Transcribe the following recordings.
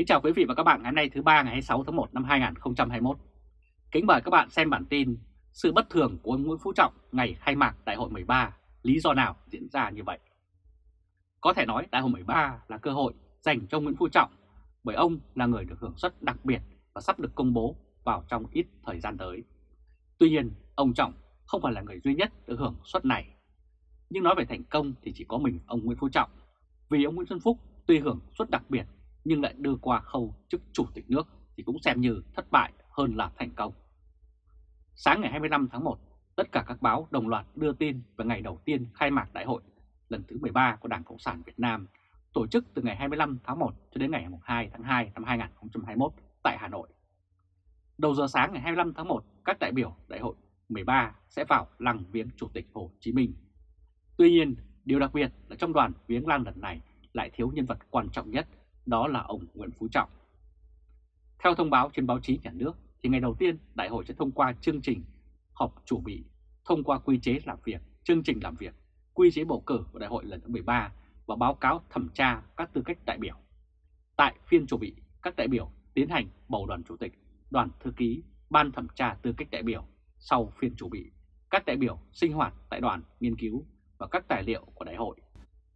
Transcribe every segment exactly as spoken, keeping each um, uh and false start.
Kính chào quý vị và các bạn, ngày hôm nay thứ ba ngày hai mươi sáu tháng một năm hai nghìn không trăm hai mươi mốt. Kính mời các bạn xem bản tin Sự bất thường của ông Nguyễn Phú Trọng ngày khai mạc Đại hội mười ba, lý do nào diễn ra như vậy? Có thể nói Đại hội mười ba là cơ hội dành cho Nguyễn Phú Trọng, bởi ông là người được hưởng suất đặc biệt và sắp được công bố vào trong ít thời gian tới. Tuy nhiên, ông Trọng không phải là người duy nhất được hưởng suất này. Nhưng nói về thành công thì chỉ có mình ông Nguyễn Phú Trọng, vì ông Nguyễn Xuân Phúc tuy hưởng suất đặc biệt nhưng lại đưa qua khâu chức chủ tịch nước thì cũng xem như thất bại hơn là thành công. Sáng ngày hai mươi lăm tháng một, tất cả các báo đồng loạt đưa tin về ngày đầu tiên khai mạc đại hội lần thứ mười ba của Đảng Cộng sản Việt Nam, tổ chức từ ngày hai mươi lăm tháng một cho đến ngày hai tháng hai năm hai nghìn không trăm hai mươi mốt tại Hà Nội. Đầu giờ sáng ngày hai mươi lăm tháng một, các đại biểu đại hội mười ba sẽ vào lăng viếng Chủ tịch Hồ Chí Minh. Tuy nhiên, điều đặc biệt là trong đoàn viếng lăng lần này lại thiếu nhân vật quan trọng nhất, đó là ông Nguyễn Phú Trọng. Theo thông báo trên báo chí nhà nước, thì ngày đầu tiên đại hội sẽ thông qua chương trình họp chủ bị, thông qua quy chế làm việc, chương trình làm việc, quy chế bầu cử của đại hội lần thứ mười ba và báo cáo thẩm tra các tư cách đại biểu. Tại phiên chủ bị, các đại biểu tiến hành bầu đoàn chủ tịch, đoàn thư ký, ban thẩm tra tư cách đại biểu. Sau phiên chủ bị, các đại biểu sinh hoạt tại đoàn nghiên cứu và các tài liệu của đại hội,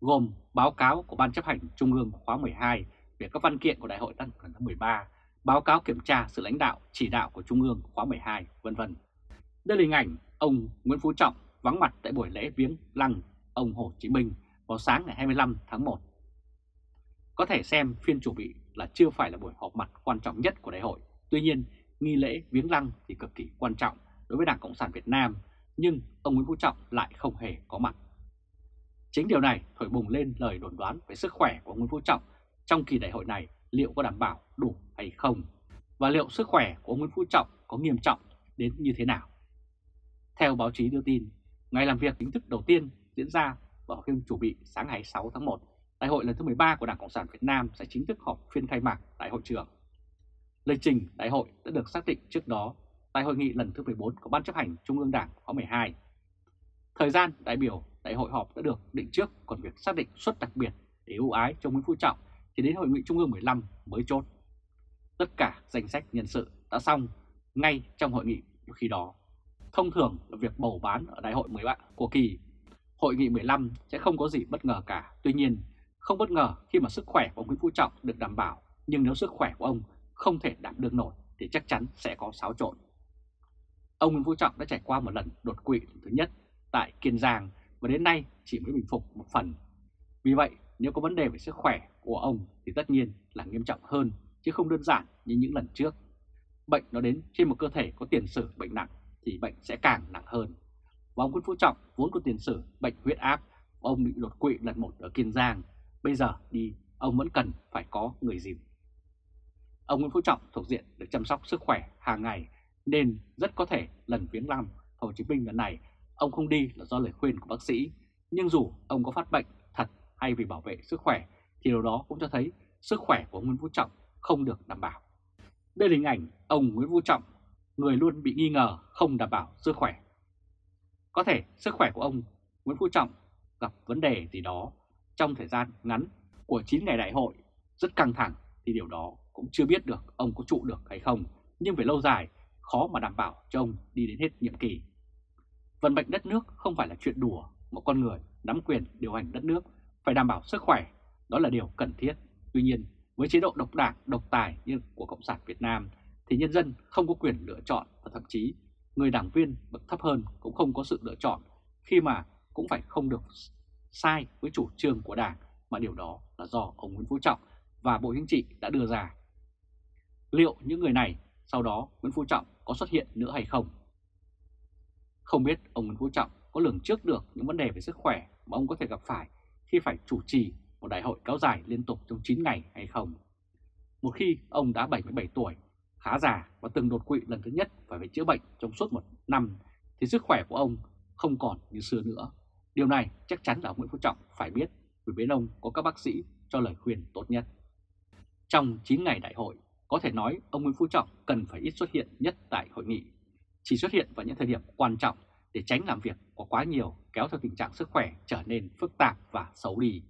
gồm báo cáo của Ban chấp hành Trung ương khóa mười hai về các văn kiện của đại hội lần thứ mười ba, báo cáo kiểm tra sự lãnh đạo, chỉ đạo của Trung ương khóa mười hai, vân vân. Đây là hình ảnh ông Nguyễn Phú Trọng vắng mặt tại buổi lễ viếng lăng ông Hồ Chí Minh vào sáng ngày hai mươi lăm tháng một. Có thể xem phiên chủ bị là chưa phải là buổi họp mặt quan trọng nhất của đại hội. Tuy nhiên, nghi lễ viếng lăng thì cực kỳ quan trọng đối với Đảng Cộng sản Việt Nam, nhưng ông Nguyễn Phú Trọng lại không hề có mặt. Chính điều này thổi bùng lên lời đồn đoán về sức khỏe của Nguyễn Phú Trọng trong kỳ đại hội này liệu có đảm bảo đủ hay không, và liệu sức khỏe của Nguyễn Phú Trọng có nghiêm trọng đến như thế nào. Theo báo chí đưa tin, ngày làm việc chính thức đầu tiên diễn ra vào phiên chủ bị sáng ngày hai mươi sáu tháng một, đại hội lần thứ mười ba của Đảng Cộng sản Việt Nam sẽ chính thức họp phiên khai mạc tại hội trường. Lịch trình đại hội đã được xác định trước đó tại hội nghị lần thứ mười bốn của Ban chấp hành Trung ương Đảng khóa mười hai. Thời gian đại biểu đại hội họp đã được định trước, còn việc xác định suất đặc biệt để ưu ái cho Nguyễn Phú Trọng thì đến hội nghị Trung ương mười lăm mới chốt. Tất cả danh sách nhân sự đã xong ngay trong hội nghị khi đó. Thông thường là việc bầu bán ở đại hội mười ba của kỳ hội nghị mười lăm sẽ không có gì bất ngờ cả. Tuy nhiên, không bất ngờ khi mà sức khỏe của Nguyễn Phú Trọng được đảm bảo, nhưng nếu sức khỏe của ông không thể đảm đương nổi thì chắc chắn sẽ có xáo trộn. Ông Nguyễn Phú Trọng đã trải qua một lần đột quỵ thứ nhất tại Kiên Giang và đến nay chỉ mới bình phục một phần. Vì vậy, nếu có vấn đề về sức khỏe của ông thì tất nhiên là nghiêm trọng hơn, chứ không đơn giản như những lần trước. Bệnh nó đến trên một cơ thể có tiền sử bệnh nặng thì bệnh sẽ càng nặng hơn. Và ông Nguyễn Phú Trọng vốn có tiền sử bệnh huyết áp, ông bị đột quỵ lần một ở Kiên Giang. Bây giờ đi, ông vẫn cần phải có người dìm. Ông Nguyễn Phú Trọng thuộc diện được chăm sóc sức khỏe hàng ngày, nên rất có thể lần viếng lăng Hồ Chí Minh lần này ông không đi là do lời khuyên của bác sĩ. Nhưng dù ông có phát bệnh thật hay vì bảo vệ sức khỏe thì điều đó cũng cho thấy sức khỏe của Nguyễn Phú Trọng không được đảm bảo. Đây là hình ảnh ông Nguyễn Phú Trọng, người luôn bị nghi ngờ không đảm bảo sức khỏe. Có thể sức khỏe của ông Nguyễn Phú Trọng gặp vấn đề gì đó trong thời gian ngắn của chín ngày đại hội rất căng thẳng, thì điều đó cũng chưa biết được ông có trụ được hay không, nhưng về lâu dài khó mà đảm bảo cho ông đi đến hết nhiệm kỳ. Vận mệnh đất nước không phải là chuyện đùa, một con người nắm quyền điều hành đất nước phải đảm bảo sức khỏe, đó là điều cần thiết. Tuy nhiên, với chế độ độc đảng, độc tài như của Cộng sản Việt Nam thì nhân dân không có quyền lựa chọn, và thậm chí người đảng viên bậc thấp hơn cũng không có sự lựa chọn, khi mà cũng phải không được sai với chủ trương của đảng, mà điều đó là do ông Nguyễn Phú Trọng và Bộ Chính trị đã đưa ra. Liệu những người này sau đó Nguyễn Phú Trọng có xuất hiện nữa hay không? Không biết ông Nguyễn Phú Trọng có lường trước được những vấn đề về sức khỏe mà ông có thể gặp phải khi phải chủ trì một đại hội kéo dài liên tục trong chín ngày hay không. Một khi ông đã bảy mươi bảy tuổi, khá già và từng đột quỵ lần thứ nhất và phải chữa bệnh trong suốt một năm thì sức khỏe của ông không còn như xưa nữa. Điều này chắc chắn là ông Nguyễn Phú Trọng phải biết, vì bên ông có các bác sĩ cho lời khuyên tốt nhất. Trong chín ngày đại hội, có thể nói ông Nguyễn Phú Trọng cần phải ít xuất hiện nhất tại hội nghị, chỉ xuất hiện vào những thời điểm quan trọng để tránh làm việc có quá nhiều, kéo theo tình trạng sức khỏe trở nên phức tạp và xấu đi.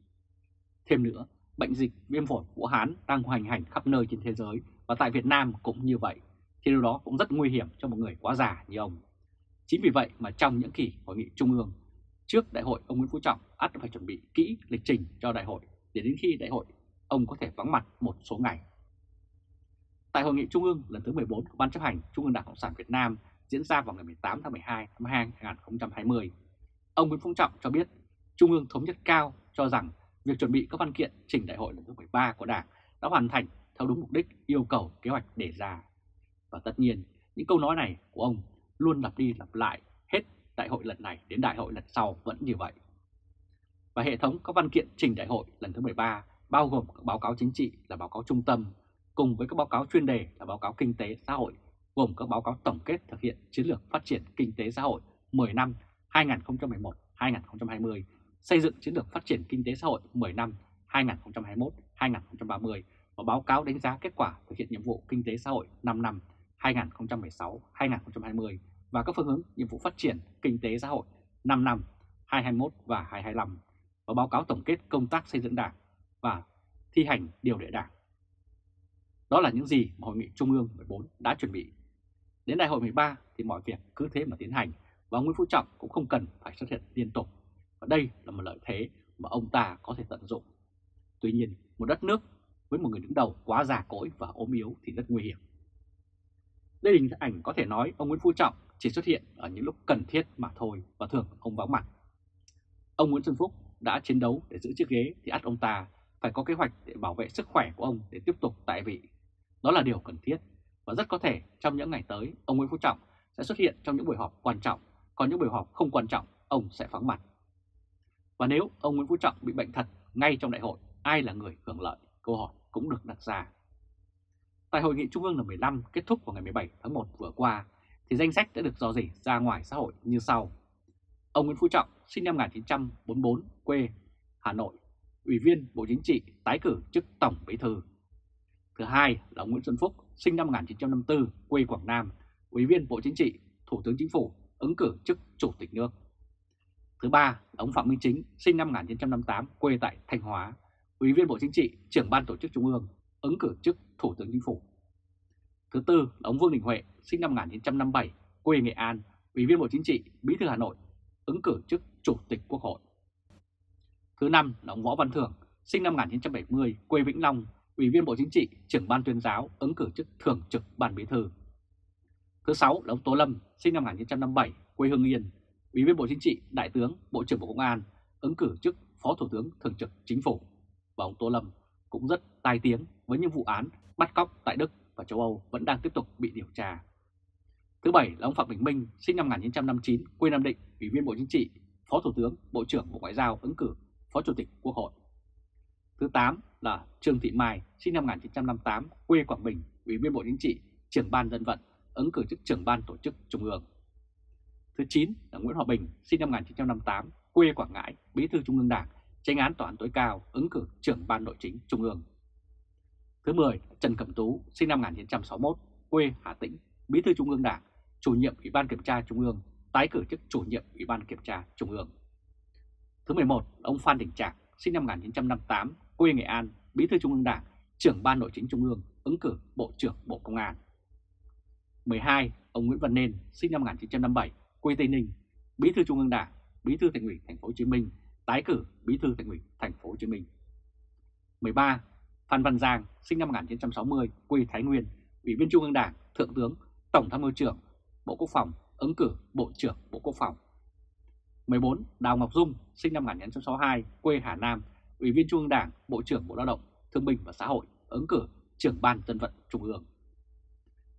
Thêm nữa, bệnh dịch viêm phổi Vũ Hán đang hoành hành khắp nơi trên thế giới và tại Việt Nam cũng như vậy, thì điều đó cũng rất nguy hiểm cho một người quá già như ông. Chính vì vậy mà trong những kỳ hội nghị trung ương trước đại hội, ông Nguyễn Phú Trọng ắt phải chuẩn bị kỹ lịch trình cho đại hội để đến khi đại hội ông có thể vắng mặt một số ngày. Tại hội nghị trung ương lần thứ mười bốn của Ban chấp hành Trung ương Đảng Cộng sản Việt Nam diễn ra vào ngày mười tám tháng mười hai năm hai nghìn không trăm hai mươi, ông Nguyễn Phú Trọng cho biết Trung ương thống nhất cao cho rằng việc chuẩn bị các văn kiện trình đại hội lần thứ mười ba của Đảng đã hoàn thành theo đúng mục đích, yêu cầu, kế hoạch đề ra. Và tất nhiên, những câu nói này của ông luôn lặp đi lặp lại hết đại hội lần này đến đại hội lần sau vẫn như vậy. Và hệ thống các văn kiện trình đại hội lần thứ mười ba bao gồm các báo cáo chính trị là báo cáo trung tâm, cùng với các báo cáo chuyên đề là báo cáo kinh tế xã hội, gồm các báo cáo tổng kết thực hiện chiến lược phát triển kinh tế xã hội mười năm hai nghìn không trăm mười một đến hai nghìn không trăm hai mươi, xây dựng chiến lược phát triển kinh tế xã hội mười năm hai nghìn không trăm hai mươi mốt đến hai nghìn không trăm ba mươi và báo cáo đánh giá kết quả thực hiện nhiệm vụ kinh tế xã hội năm năm hai nghìn không trăm mười sáu đến hai nghìn không trăm hai mươi và các phương hướng nhiệm vụ phát triển kinh tế xã hội năm năm hai nghìn không trăm hai mươi mốt và hai nghìn không trăm hai mươi lăm và báo cáo tổng kết công tác xây dựng Đảng và thi hành điều lệ Đảng. Đó là những gì mà Hội nghị Trung ương mười bốn đã chuẩn bị. Đến đại hội mười ba thì mọi việc cứ thế mà tiến hành và Nguyễn Phú Trọng cũng không cần phải xuất hiện liên tục. Và đây là một lợi thế mà ông ta có thể tận dụng. Tuy nhiên, một đất nước với một người đứng đầu quá già cỗi và ốm yếu thì rất nguy hiểm. Đây là hình ảnh có thể nói ông Nguyễn Phú Trọng chỉ xuất hiện ở những lúc cần thiết mà thôi và thường không vắng mặt. Ông Nguyễn Xuân Phúc đã chiến đấu để giữ chiếc ghế thì ắt ông ta phải có kế hoạch để bảo vệ sức khỏe của ông để tiếp tục tại vị. Đó là điều cần thiết và rất có thể trong những ngày tới ông Nguyễn Phú Trọng sẽ xuất hiện trong những buổi họp quan trọng, còn những buổi họp không quan trọng ông sẽ vắng mặt. Và nếu ông Nguyễn Phú Trọng bị bệnh thật ngay trong đại hội, ai là người hưởng lợi? Câu hỏi cũng được đặt ra. Tại hội nghị Trung ương lần mười lăm kết thúc vào ngày mười bảy tháng một vừa qua thì danh sách đã được rò rỉ ra ngoài xã hội như sau. Ông Nguyễn Phú Trọng sinh năm một nghìn chín trăm bốn mươi tư, quê Hà Nội, Ủy viên Bộ Chính trị, tái cử chức Tổng Bí thư. Thứ hai là ông Nguyễn Xuân Phúc, sinh năm một nghìn chín trăm năm mươi tư, quê Quảng Nam, Ủy viên Bộ Chính trị, Thủ tướng Chính phủ, ứng cử chức Chủ tịch nước. Thứ ba là ông Phạm Minh Chính, sinh năm một nghìn chín trăm năm mươi tám, quê tại Thanh Hóa, Ủy viên Bộ Chính trị, Trưởng ban Tổ chức Trung ương, ứng cử chức Thủ tướng Chính phủ. Thứ tư là ông Vương Đình Huệ, sinh năm một nghìn chín trăm năm mươi bảy, quê Nghệ An, Ủy viên Bộ Chính trị, Bí thư Hà Nội, ứng cử chức Chủ tịch Quốc hội. Thứ năm là ông Võ Văn Thưởng, sinh năm một nghìn chín trăm bảy mươi, quê Vĩnh Long, Ủy viên Bộ Chính trị, Trưởng ban Tuyên giáo, ứng cử chức Thường trực Ban Bí thư. Thứ sáu là ông Tô Lâm, sinh năm một nghìn chín trăm năm mươi bảy, quê Hưng Yên, Ủy viên Bộ Chính trị, Đại tướng, Bộ trưởng Bộ Công an, ứng cử chức Phó Thủ tướng Thường trực Chính phủ. Và ông Tô Lâm cũng rất tai tiếng với những vụ án bắt cóc tại Đức và châu Âu vẫn đang tiếp tục bị điều tra. Thứ bảy là ông Phạm Bình Minh, sinh năm một nghìn chín trăm năm mươi chín, quê Nam Định, Ủy viên Bộ Chính trị, Phó Thủ tướng, Bộ trưởng Bộ Ngoại giao, ứng cử Phó Chủ tịch Quốc hội. Thứ tám là Trương Thị Mai, sinh năm một nghìn chín trăm năm mươi tám, quê Quảng Bình, Ủy viên Bộ Chính trị, Trưởng ban Dân vận, ứng cử chức Trưởng ban Tổ chức Trung ương. Thứ chín là Nguyễn Hòa Bình, sinh năm một nghìn chín trăm năm mươi tám, quê Quảng Ngãi, Bí thư Trung ương Đảng, Chánh án Tòa án tối cao, ứng cử Trưởng ban Nội chính Trung ương. Thứ mười là Trần Cẩm Tú, sinh năm một nghìn chín trăm sáu mươi mốt, quê Hà Tĩnh, Bí thư Trung ương Đảng, Chủ nhiệm Ủy ban Kiểm tra Trung ương, tái cử chức Chủ nhiệm Ủy ban Kiểm tra Trung ương. Thứ mười một là ông Phan Đình Trạc, sinh năm một nghìn chín trăm năm mươi tám, quê Nghệ An, Bí thư Trung ương Đảng, Trưởng ban Nội chính Trung ương, ứng cử Bộ trưởng Bộ Công an. mười hai ông Nguyễn Văn Nên, sinh năm một nghìn chín trăm năm mươi bảy, quê Tây Ninh, Bí thư Trung ương Đảng, Bí thư Thành ủy Thành phố Hồ Chí Minh, tái cử Bí thư Thành ủy Thành phố Hồ Chí Minh. mười ba Phan Văn Giang, sinh năm một nghìn chín trăm sáu mươi, quê Thái Nguyên, Ủy viên Trung ương Đảng, Thượng tướng, Tổng tham mưu trưởng Bộ Quốc phòng, ứng cử Bộ trưởng Bộ Quốc phòng. mười bốn Đào Ngọc Dung, sinh năm một nghìn chín trăm sáu mươi hai, quê Hà Nam, Ủy viên Trung ương Đảng, Bộ trưởng Bộ Lao động, Thương binh và Xã hội, ứng cử Trưởng ban Dân vận Trung ương.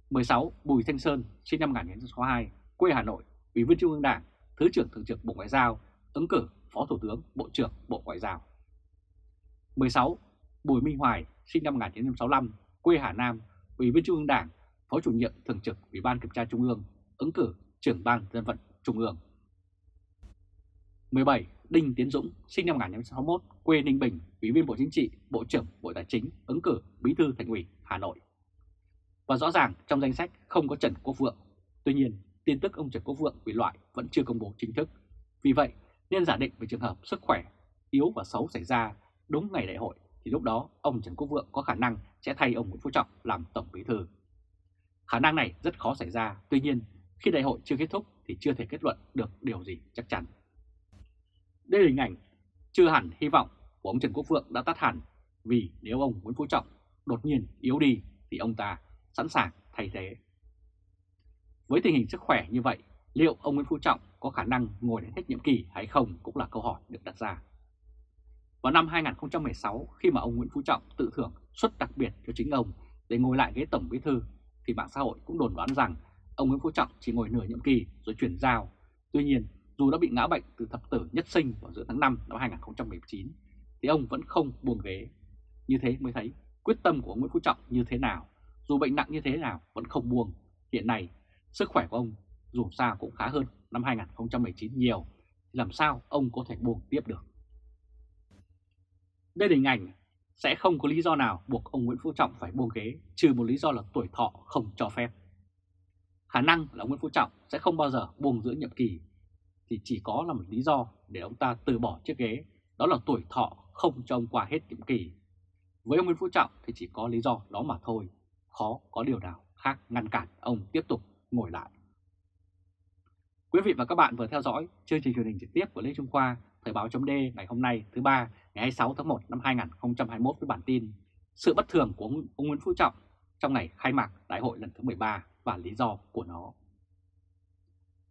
mười sáu Bùi Thanh Sơn, sinh năm một nghìn chín trăm sáu mươi hai, quê Hà Nội, Ủy viên Trung ương Đảng, Thứ trưởng Thường trực Bộ Ngoại giao, ứng cử Phó Thủ tướng, Bộ trưởng Bộ Ngoại giao. mười sáu Bùi Minh Hoài, sinh năm một nghìn chín trăm sáu mươi lăm, quê Hà Nam, Ủy viên Trung ương Đảng, Phó Chủ nhiệm Thường trực Ủy ban Kiểm tra Trung ương, ứng cử Trưởng ban Dân vận Trung ương. mười bảy Đinh Tiến Dũng, sinh năm một nghìn chín trăm sáu mươi mốt, quê Ninh Bình, Ủy viên Bộ Chính trị, Bộ trưởng Bộ Tài chính, ứng cử Bí thư Thành ủy Hà Nội. Và rõ ràng trong danh sách không có Trần Quốc Vượng. Tuy nhiên, tin tức ông Trần Quốc Vượng bị loại vẫn chưa công bố chính thức. Vì vậy, nên giả định về trường hợp sức khỏe yếu và xấu xảy ra đúng ngày đại hội thì lúc đó ông Trần Quốc Vượng có khả năng sẽ thay ông Nguyễn Phú Trọng làm Tổng Bí thư. Khả năng này rất khó xảy ra, tuy nhiên khi đại hội chưa kết thúc thì chưa thể kết luận được điều gì chắc chắn. Đây là hình ảnh chưa hẳn hy vọng của ông Trần Quốc Vượng đã tắt hẳn, vì nếu ông Nguyễn Phú Trọng đột nhiên yếu đi thì ông ta sẵn sàng thay thế. Với tình hình sức khỏe như vậy, liệu ông Nguyễn Phú Trọng có khả năng ngồi đến hết nhiệm kỳ hay không cũng là câu hỏi được đặt ra. Vào năm hai nghìn không trăm mười sáu, khi mà ông Nguyễn Phú Trọng tự thưởng suất đặc biệt cho chính ông để ngồi lại ghế Tổng Bí thư, thì mạng xã hội cũng đồn đoán rằng ông Nguyễn Phú Trọng chỉ ngồi nửa nhiệm kỳ rồi chuyển giao. Tuy nhiên, dù đã bị ngã bệnh từ thập tử nhất sinh vào giữa tháng năm năm hai nghìn không trăm mười chín, thì ông vẫn không buông ghế. Như thế mới thấy quyết tâm của ông Nguyễn Phú Trọng như thế nào, dù bệnh nặng như thế nào vẫn không buông. Hiện nay, sức khỏe của ông dù sao cũng khá hơn năm hai nghìn không trăm mười chín nhiều, thì làm sao ông có thể buông tiếp được. Đây là hình ảnh sẽ không có lý do nào buộc ông Nguyễn Phú Trọng phải buông ghế, trừ một lý do là tuổi thọ không cho phép. Khả năng là Nguyễn Phú Trọng sẽ không bao giờ buông giữa nhiệm kỳ, thì chỉ có là một lý do để ông ta từ bỏ chiếc ghế, đó là tuổi thọ không cho ông qua hết nhiệm kỳ. Với ông Nguyễn Phú Trọng thì chỉ có lý do đó mà thôi, khó có điều nào khác ngăn cản ông tiếp tục ngồi lại. Quý vị và các bạn vừa theo dõi chương trình truyền hình trực tiếp của Lê Trung Khoa, Thời Báo .de ngày hôm nay thứ ba ngày hai mươi sáu tháng một năm hai nghìn không trăm hai mươi mốt với bản tin Sự bất thường của ông Nguyễn Phú Trọng trong ngày khai mạc đại hội lần thứ mười ba và lý do của nó.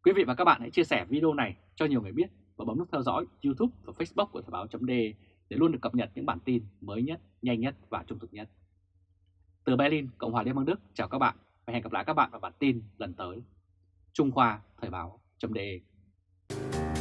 Quý vị và các bạn hãy chia sẻ video này cho nhiều người biết và bấm nút theo dõi YouTube và Facebook của Thời Báo .de để luôn được cập nhật những bản tin mới nhất, nhanh nhất và trung thực nhất. Từ Berlin, Cộng hòa Liên bang Đức, chào các bạn và hẹn gặp lại các bạn vào bản tin lần tới. Trung Khoa, Thời Báo .de.